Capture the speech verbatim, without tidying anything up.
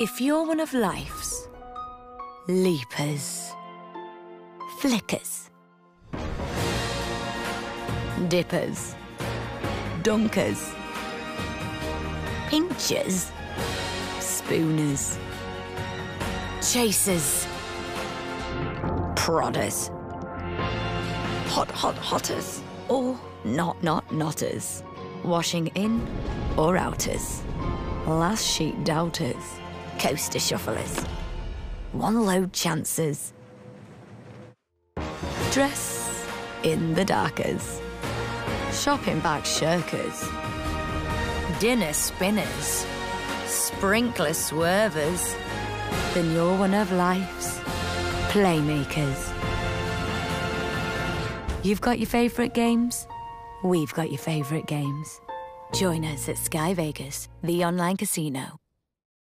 If you're one of life's leapers, flickers, dippers, donkers, pinchers, spooners, chasers, prodders, hot hot hotters, or not not notters, washing in or outers, last sheet doubters, coaster shufflers, one load chances, dress in the darkers, shopping bag shirkers, dinner spinners, sprinkler swervers, then you're one of life's playmakers. You've got your favourite games, we've got your favourite games. Join us at Sky Vegas, the online casino.